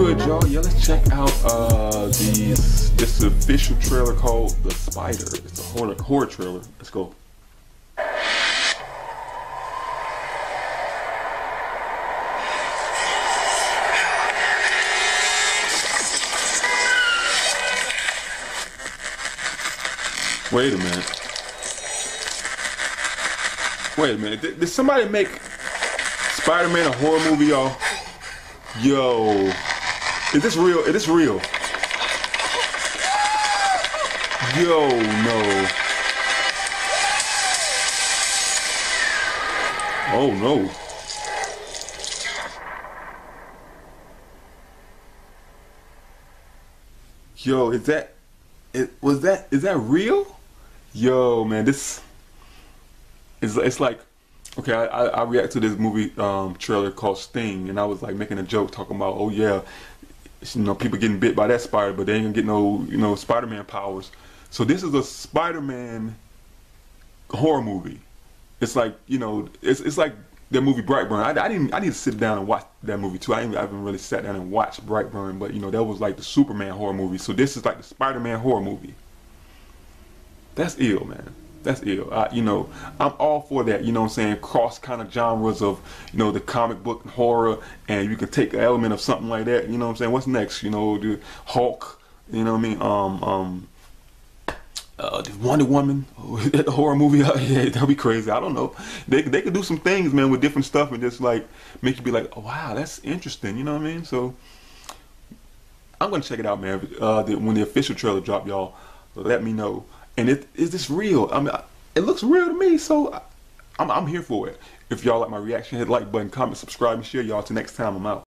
good, y'all. Yeah, let's check out this official trailer called The Spider. It's a horror trailer. Let's go. Wait a minute. Wait a minute. Did somebody make Spider-Man a horror movie, y'all? Yo. Is this real? Is this real? Yo, no. Oh, no. Yo, is that... is that real? Yo, man, this... It's like, okay, I react to this movie trailer called Sting, and I was like making a joke talking about, oh yeah, you know, people getting bit by that spider, but they ain't gonna get no, you know, Spider-Man powers. So this is a Spider-Man horror movie. It's like, you know, it's like that movie Brightburn. I need to sit down and watch that movie too. I haven't really sat down and watched Brightburn, but you know, that was like the Superman horror movie. So this is like the Spider-Man horror movie. That's ill, man. That's ill. You know, I'm all for that, you know what I'm saying, cross kind of genres of, you know, the comic book and horror, and you can take an element of something like that, you know what I'm saying, what's next, you know, the Hulk, you know what I mean, the Wonder Woman, that horror movie out here, that'd be crazy, I don't know, they could do some things, man, with different stuff and just, like, make you be like, oh, wow, that's interesting, you know what I mean, so, I'm gonna check it out, man, when the official trailer drop, y'all, let me know. And is this real? I mean, it looks real to me, so I'm here for it. If y'all like my reaction, hit the like button, comment, subscribe, and share, y'all. Till next time, I'm out.